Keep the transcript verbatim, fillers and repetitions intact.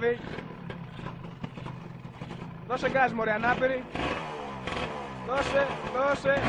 Λάβει. Δώσε γκάζ, μωρέ, ανάπηρη. Δώσε, δώσε.